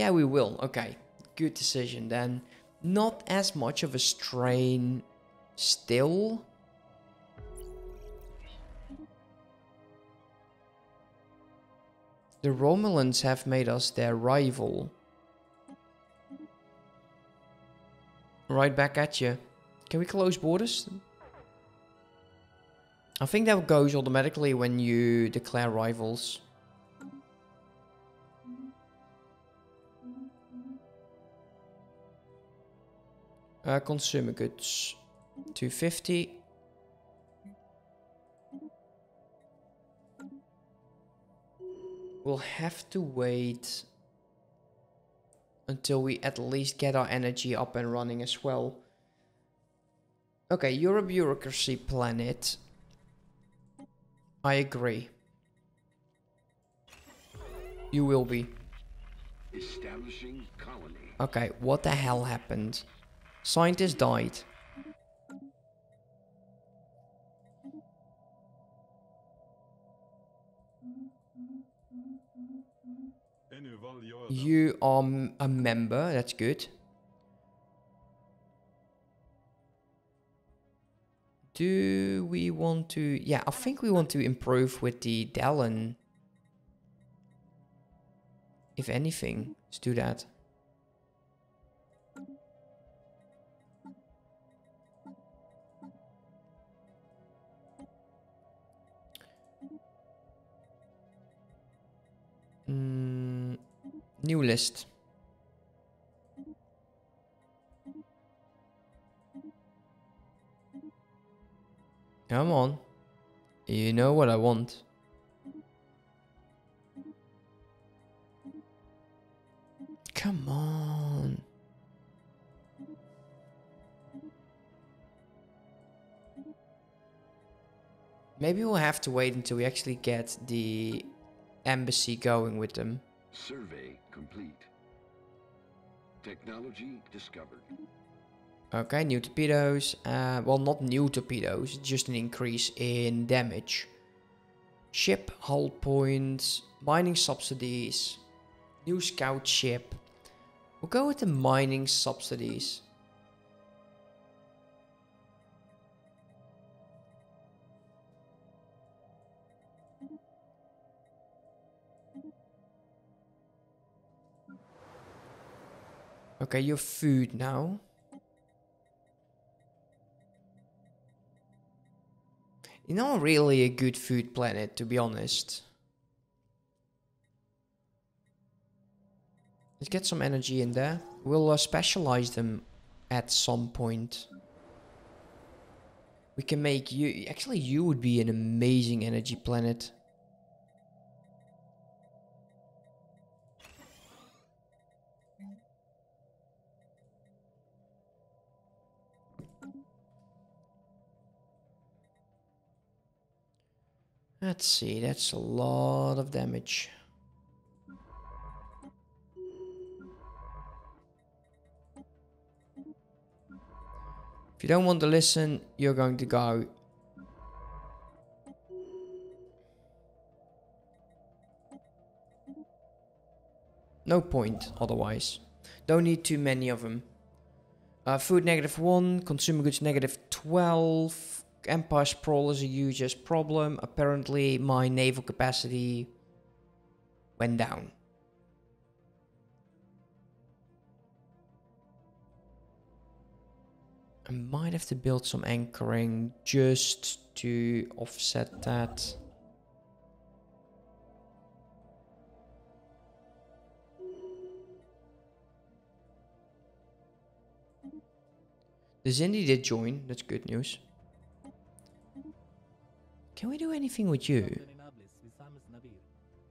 Yeah, we will. Okay, good decision then. Not as much of a strain still. The Romulans have made us their rival. Right back at you. Can we close borders? I think that goes automatically when you declare rivals. Consumer goods, 250. We'll have to wait until we at least get our energy up and running as well. Okay, you're a bureaucracy planet. I agree. You will be. Establishing colony. Okay, what the hell happened? Scientist died. You are a member, that's good. Do we want to... Yeah, I think we want to improve with the Dallin. If anything, let's do that. New list. Come on. You know what I want. Come on. Maybe we'll have to wait until we actually get the embassy going with them. Survey complete. Technology discovered. Okay, new torpedoes. Well, not new torpedoes, just an increase in damage. Ship hull points, mining subsidies, new scout ship. We'll go with the mining subsidies. Okay, your food now. You're not really a good food planet, to be honest. Let's get some energy in there. We'll specialize them at some point. We can make you... Actually, you would be an amazing energy planet. Let's see, that's a lot of damage. If you don't want to listen, you're going to go. No point otherwise. Don't need too many of them. Food -1, consumer goods -12. Empire sprawl is a huge problem. Apparently, my naval capacity went down. I might have to build some anchoring just to offset that. The Xindi did join, that's good news. Can we do anything with you?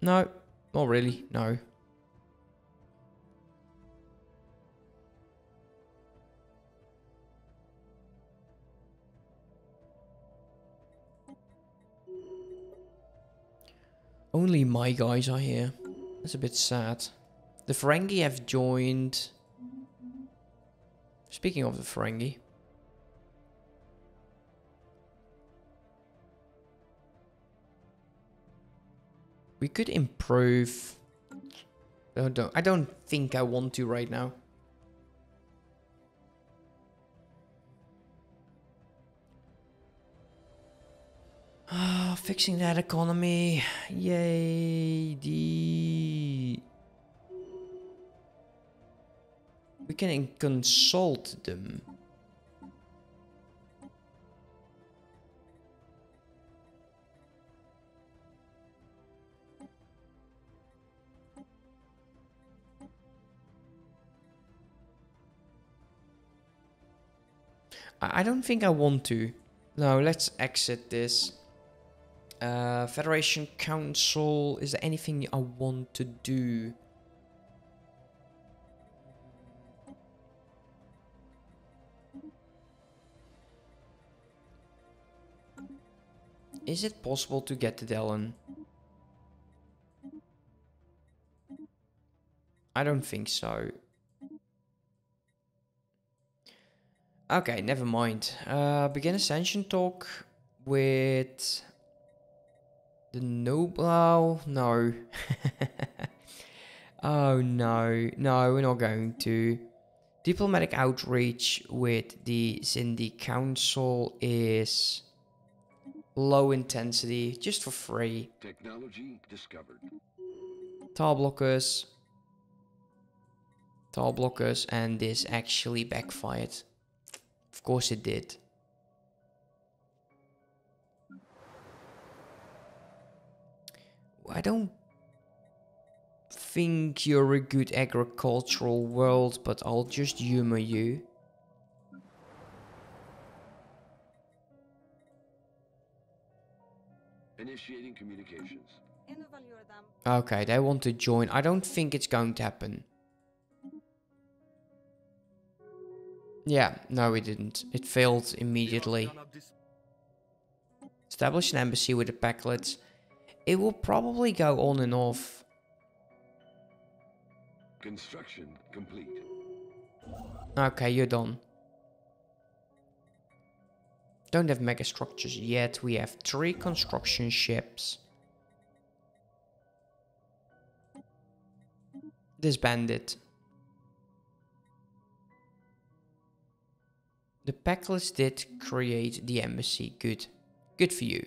No, not really, no. Only my guys are here. That's a bit sad. The Ferengi have joined. Speaking of the Ferengi. We could improve I don't think I want to right now. Oh, fixing that economy. Yay. We can consult them. I don't think I want to. No, let's exit this. Federation Council, is there anything I want to do? Is it possible to get to Dallin? I don't think so. Okay, never mind. Begin ascension talk with the noblau. No. Oh no, no, we're not going to. Diplomatic outreach with the Xindi Council is low intensity, just for free. Technology discovered. Tar blockers, and this actually backfired. Of course it did. I don't think you're a good agricultural world, but I'll just humor you. Initiating communications. Okay, they want to join. I don't think it's going to happen. Yeah, no, it didn't. It failed immediately. Establish an embassy with the Pakled. It will probably go on and off. Construction complete. Okay, you're done. Don't have mega structures yet. We have 3 construction ships. Disband it. The Pakled did create the embassy. Good. Good for you.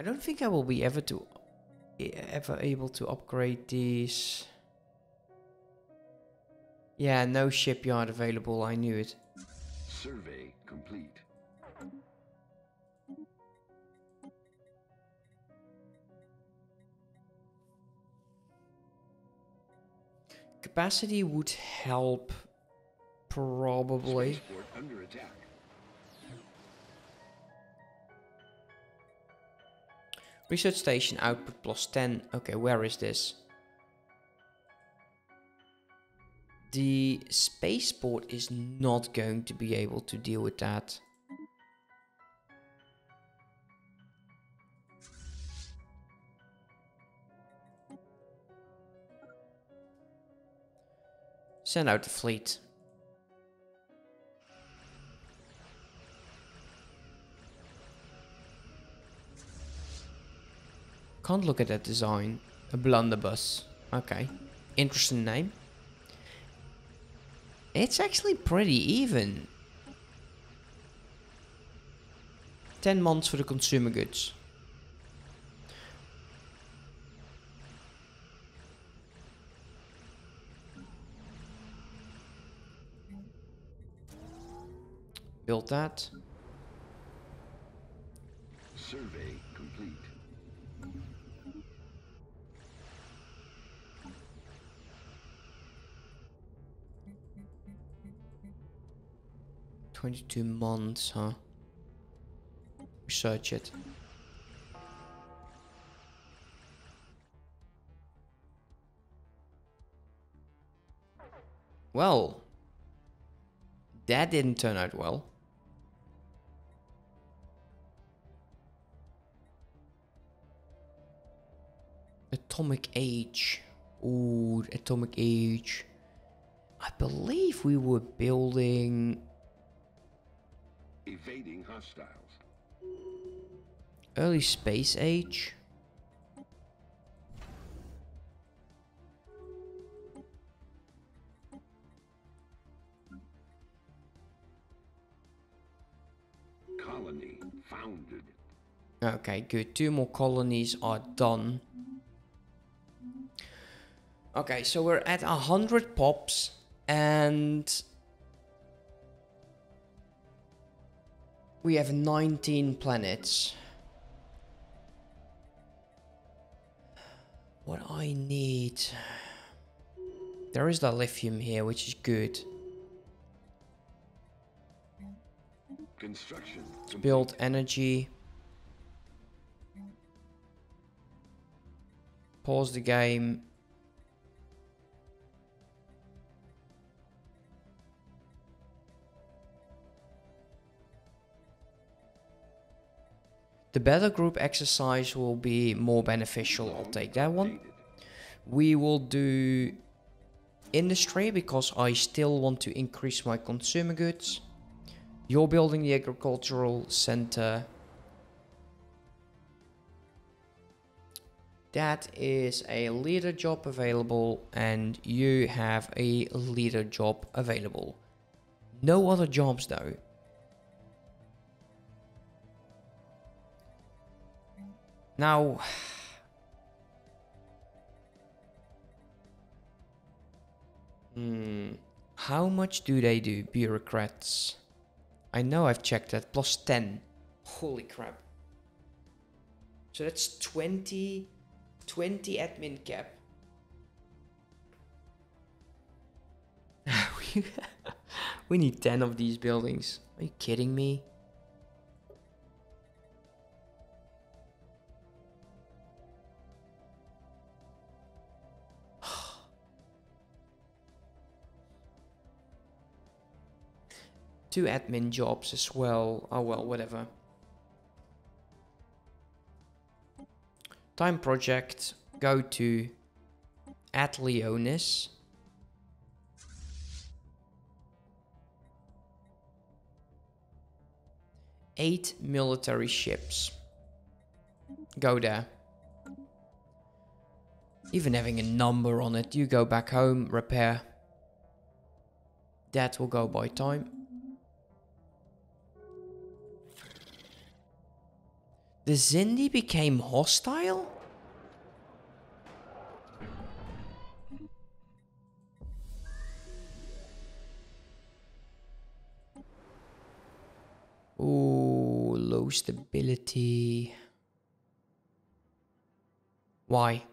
I don't think I will be ever able to upgrade these. Yeah, no shipyard available. I knew it. Survey complete. Capacity would help, probably. Research station output +10. Okay, where is this? The spaceport is not going to be able to deal with that. Send out the fleet. Can't look at that design. A blunderbuss. Okay. Interesting name. It's actually pretty even. 10 months for the consumer goods. Build that. Survey complete. $22 months, huh? Research it. Well, that didn't turn out well. Atomic Age. Ooh, Atomic Age. I believe we were building Evading hostiles. Early space age. Colony founded. Okay, good. 2 more colonies are done. Okay, so we're at 100 pops and we have 19 planets. What I need... There is the lithium here, which is good. Construction. Let's build energy. Pause the game. The battle group exercise will be more beneficial, I'll take that one. We will do industry because I still want to increase my consumer goods. You're building the agricultural center. That is a leader job available and you have a leader job available. No other jobs though. Now, how much do they do, bureaucrats? I know I've checked that, plus 10. Holy crap. So that's 20 admin cap. We need 10 of these buildings. Are you kidding me? Two admin jobs as well. Oh well, whatever. Time project. Go to Ad Leonis. Eight military ships. Go there. Even having a number on it. You go back home. Repair. That will go by time. The Xindi became hostile? Ooh, low stability. Why?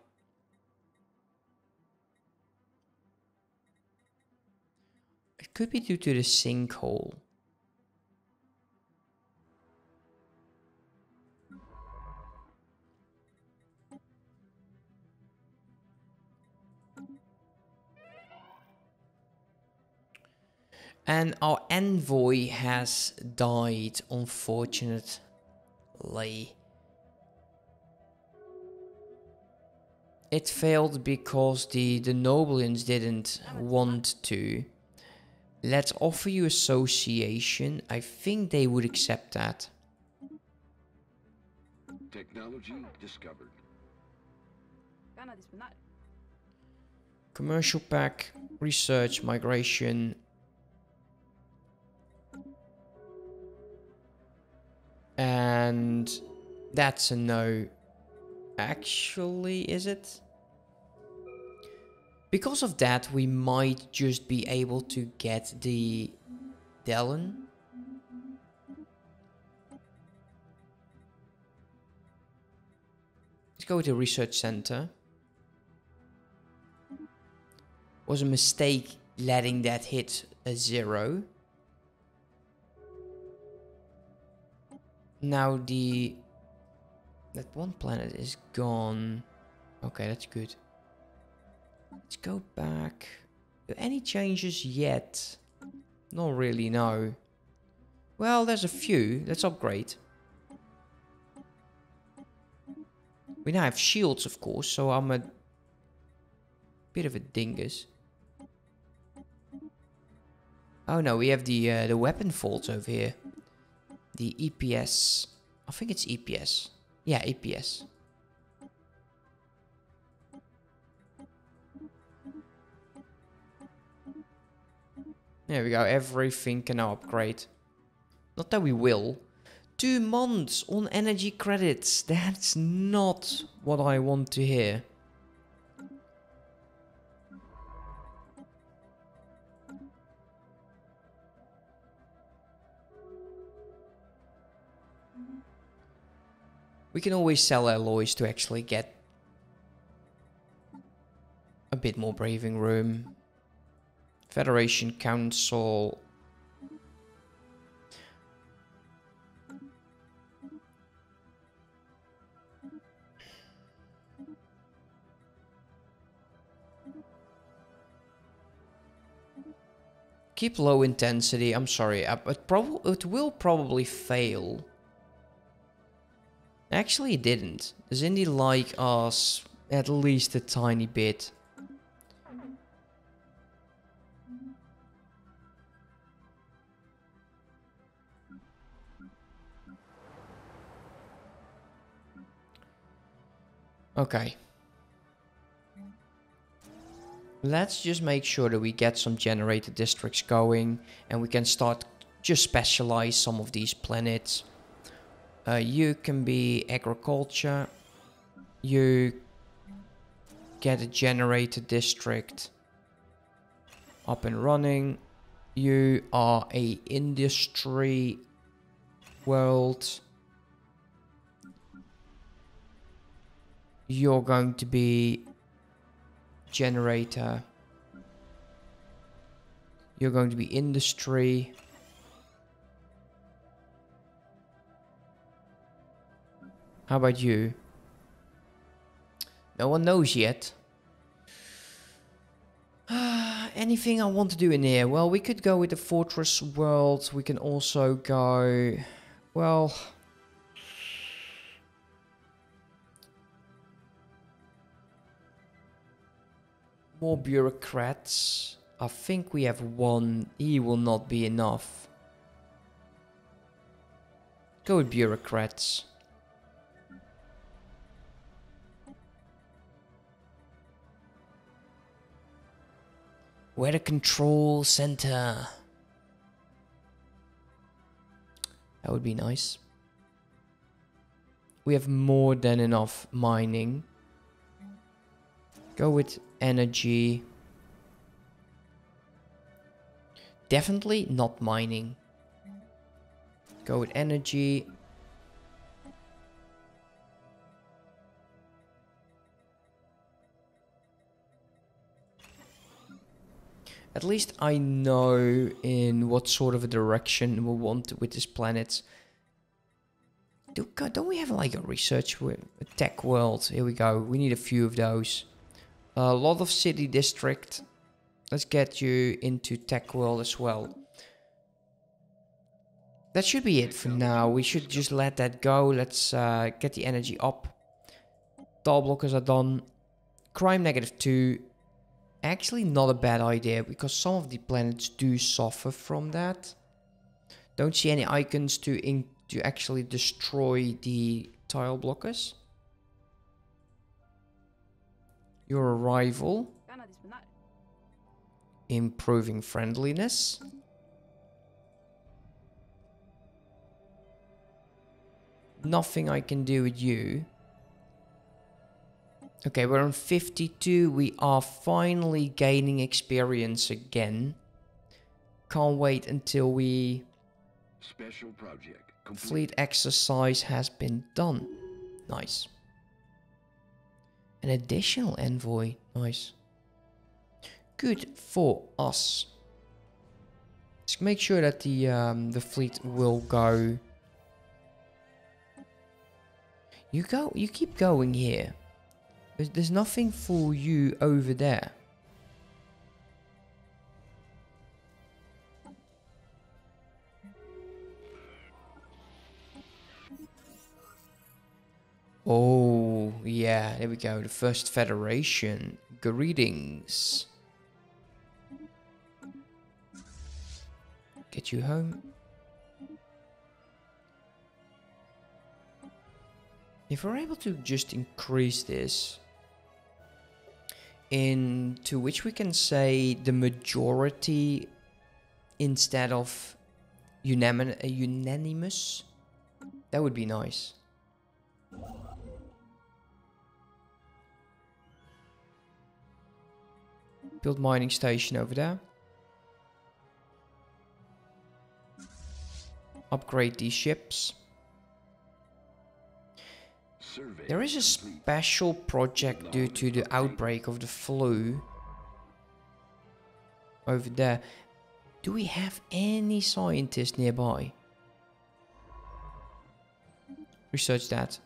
It could be due to the sinkhole. And our envoy has died, unfortunately. It failed because the Nobelans didn't want to. Let's offer you association. I think they would accept that. Technology discovered. Commercial pack, research, migration. And that's a no. Actually, is it? Because of that, we might just be able to get the Dallin. Let's go to research center. Was a mistake letting that hit a 0. Now that one planet is gone. Okay, that's good. Let's go back. Any changes yet? Not really, no. Well, there's a few. Let's upgrade. We now have shields, of course, so I'm a bit of a dingus. Oh no, we have the weapon faults over here. the EPS. I think it's EPS. Yeah, EPS. There we go, everything can now upgrade. Not that we will. 2 months on energy credits. That's not what I want to hear. We can always sell alloys to actually get a bit more breathing room. Federation Council. Keep low intensity. I'm sorry, it will probably fail. Actually, it didn't. Xindi like us at least a tiny bit. Okay. Let's just make sure that we get some generator districts going. And we can start just specialize some of these planets. You can be agriculture. You get a generator district up and running. You are an industry world. You're going to be generator. You're going to be industry. How about you? No one knows yet. Anything I want to do in here? Well, we could go with the fortress world. We can also go... Well... More bureaucrats. I think we have one. He will not be enough. Go with bureaucrats. Weather control center. That would be nice. We have more than enough mining. Go with energy. Definitely not mining. Go with energy. At least I know in what sort of a direction we want with this planet. Don't we have like a research tech world? Here we go. We need a few of those. A lot of city district. Let's get you into tech world as well. That should be it for now. We should just let that go. Let's get the energy up. Tar blockers are done. Crime -2. Actually not a bad idea, because some of the planets do suffer from that. Don't see any icons to actually destroy the tile blockers. Your arrival, improving friendliness. Nothing I can do with you. Okay, we're on 52. We are finally gaining experience again. Can't wait until we... Special project complete. Fleet exercise has been done. Nice. An additional envoy. Nice. Good for us. Let's make sure that the fleet will go. You keep going here. There's nothing for you over there. Oh, yeah, there we go. The first Federation. Greetings. Get you home. If we're able to just increase this, into which we can say the majority instead of unanimous, that would be nice. Build mining station over there. Upgrade these ships. There is a special project due to the outbreak of the flu over there. Do we have any scientists nearby? Research that.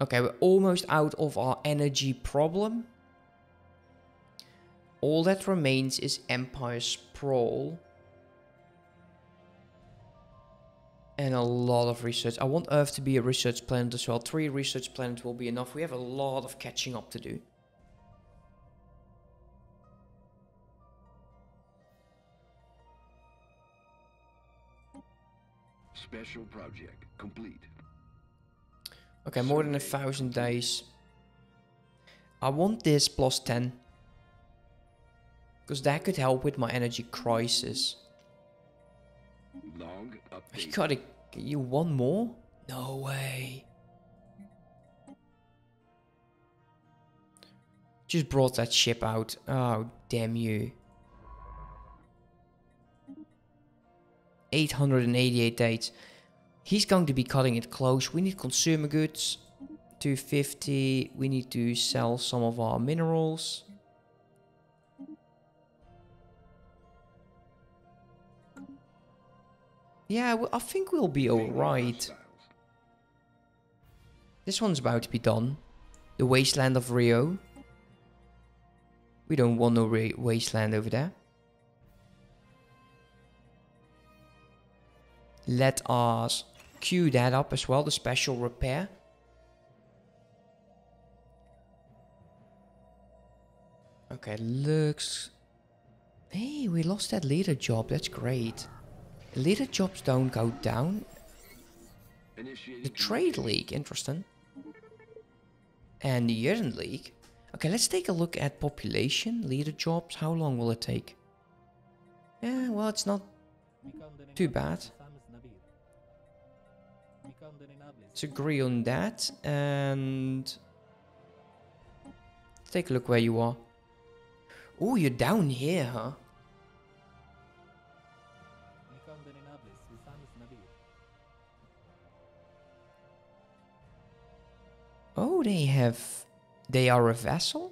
Okay, we're almost out of our energy problem. All that remains is Empire Sprawl. And a lot of research. I want Earth to be a research planet as well. 3 research planets will be enough. We have a lot of catching up to do. Special project complete. Okay, more than 1,000 days. I want this plus 10. Because that could help with my energy crisis. I gotta... You want more? No way. Just brought that ship out. Oh, damn you. 888 dates. He's going to be cutting it close. We need consumer goods. 250. We need to sell some of our minerals. Yeah, well, I think we'll be alright. This one's about to be done. The wasteland of Rio. We don't want no wasteland over there. Let us queue that up as well, the special repair. Okay, looks... Hey, we lost that leader job, that's great. Leader jobs don't go down. The Trade League, interesting. And the Urine League. Okay, let's take a look at population, leader jobs. How long will it take? Yeah, well, it's not too bad. Let's agree on that and take a look where you are. Oh, you're down here, huh? Oh, they have... They are a vassal?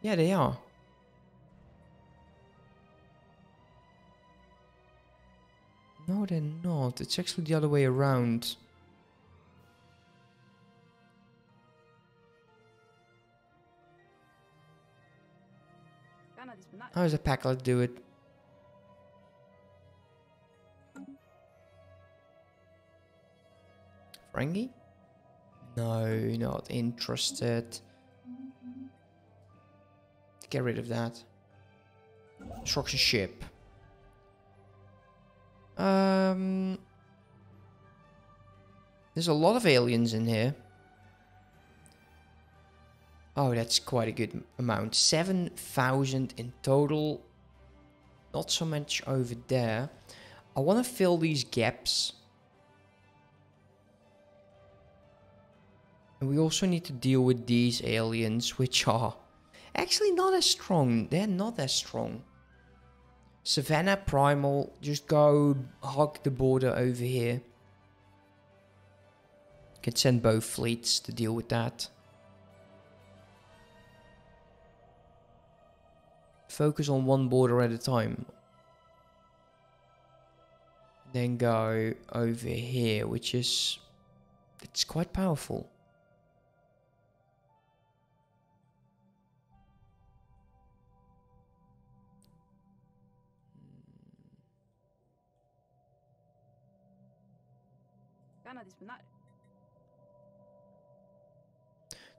Yeah, they are. No, they're not. It's actually the other way around. How does a Pakled do it? Ferengi? No, not interested. Get rid of that. Construction ship. There's a lot of aliens in here. Oh, that's quite a good amount. 7,000 in total. Not so much over there. I want to fill these gaps. And we also need to deal with these aliens, which are actually not as strong. They're not as strong. Savannah Primal, just go hug the border over here. Can send both fleets to deal with that. Focus on one border at a time. Then go over here, which is... It's quite powerful.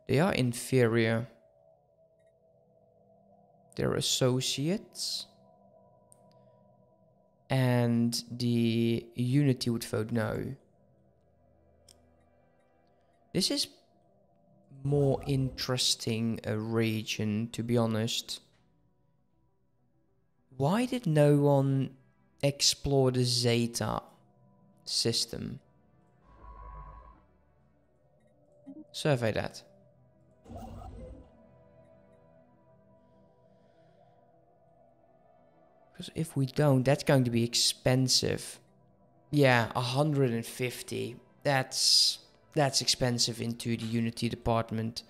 They are inferior. their associates. And the Unity would vote no. This is more interesting a region, to be honest. Why did no one explore the Zeta system? Survey that. Because if we don't, that's going to be expensive. Yeah, 150. That's expensive into the Unity department.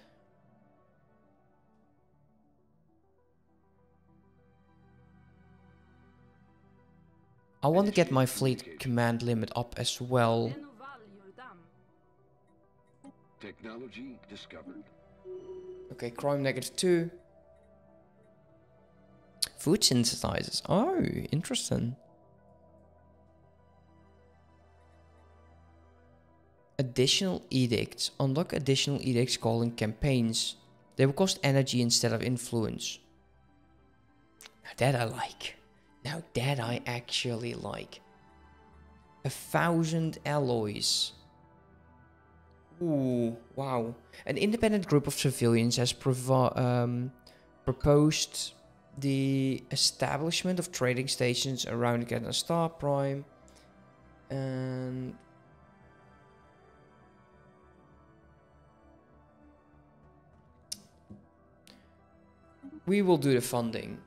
I want to get my fleet command limit up as well. Technology discovered. Okay, crime -2. Food synthesizers. Oh, interesting. Additional edicts. Unlock additional edicts calling campaigns. They will cost energy instead of influence. Now that I like. Now that I actually like. 1,000 alloys. Ooh, wow. An independent group of civilians has proposed the establishment of trading stations around Gatner Star Prime. And we will do the funding.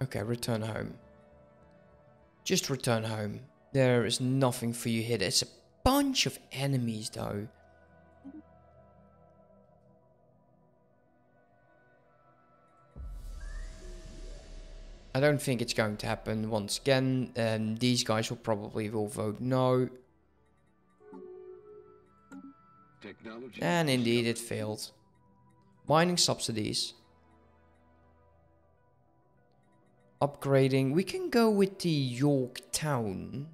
Okay, return home. Just return home. There is nothing for you here. There's a bunch of enemies, though. I don't think it's going to happen once again. These guys will probably vote no. Technology. And indeed, it failed. Mining subsidies. Upgrading. We can go with the Yorktown.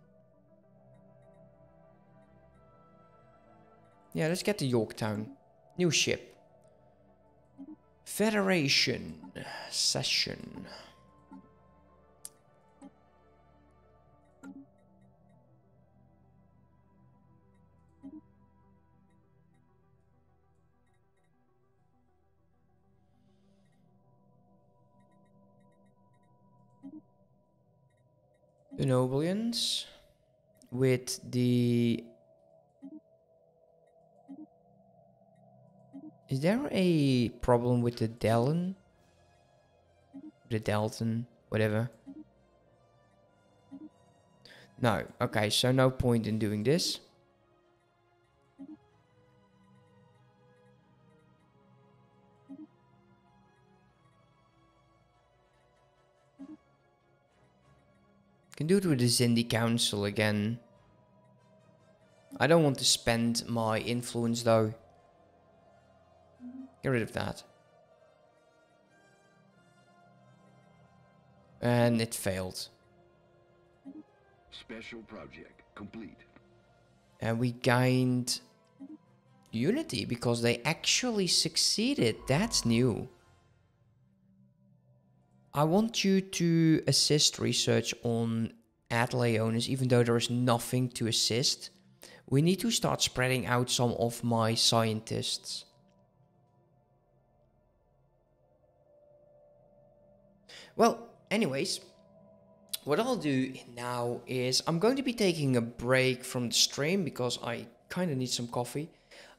Yeah, let's get the Yorktown. New ship. Federation session. The Nobelians with the... Is there a problem with the Dallin? The Dalton, whatever. No, okay, so no point in doing this. Can do it with the Xindi Council again. I don't want to spend my influence though. Get rid of that. And it failed. Special project complete. And we gained Unity because they actually succeeded. That's new. I want you to assist research on Ad Leonis, even though there is nothing to assist. We need to start spreading out some of my scientists. Well, anyways, what I'll do now is I'm going to be taking a break from the stream because I kind of need some coffee.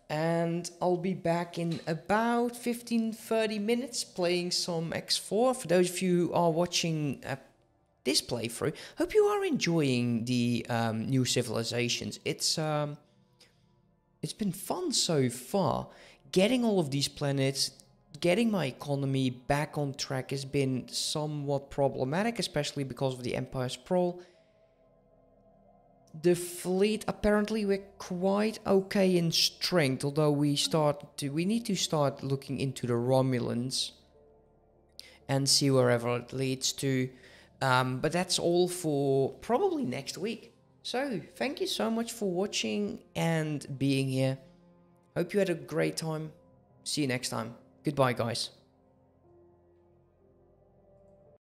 And I'll be back in about 15-30 minutes playing some X4. For those of you who are watching this playthrough, hope you are enjoying the new civilizations. It's been fun so far. Getting all of these planets, getting my economy back on track has been somewhat problematic, especially because of the Empire Sprawl. The fleet, apparently we're quite okay in strength, although we need to start looking into the Romulans and see wherever it leads to. But that's all for probably next week. So thank you so much for watching and being here. Hope you had a great time. See you next time. Goodbye, guys.